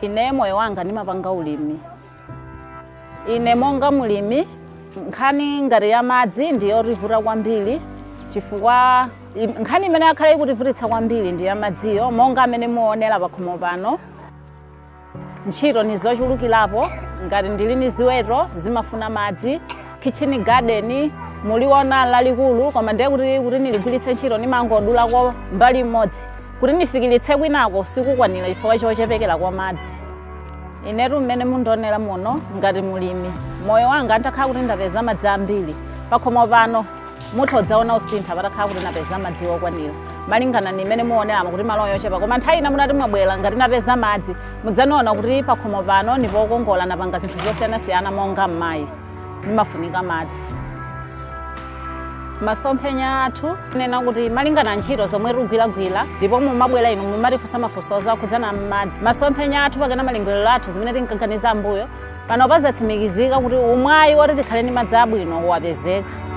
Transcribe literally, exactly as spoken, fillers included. Inemo ewanga nima vanga ulimi. Inemonga mulimi, nkani ngari ya madzi ndiyo rivura wambili, chifuwa, nkani mene akari kurivuritsa wambili ndiyo madziyo, monga mene muonela bakumobano. Nchiro nizochulukilabo, ngari ndilini ziwero, zimafuna madzi, kitchen garden muliona lalikulu kwa mande kuri kuri niligulitsa nchiro nimangondula kwa mbali modzi. Kuri nifikilitsa kwinako siku kwanila ifowa chochepekela kwa madzi. Ineru mene mundonela muno ngari mulimi. Moyo wanga ntaka kuri ndapeza madzi ambili. Pakoma vano mutodza ona usintha vataka kuri napeza madzi okwanira. Malingana ni mene muonela kuri maloyo yochepa koma ntaina munati mabwela ngari napeza madzi. Mudzanoona kuri pakoma vano ni vokongola na vanga zinthu zosiyana siyana monga mai. Nimafunika madzi. Masomphenya athu nena kuti malingana ntchito zomwe rigwiragwira ndipo mumabwera inu mumarifusa mafusa za kudzana madzi. Masomphenya athu pakana malingiriro athu zimene tinkaganiza mbuyo pano pazatimikizika kuti umwayi woti tikhale ni madzi abwino wapezeka.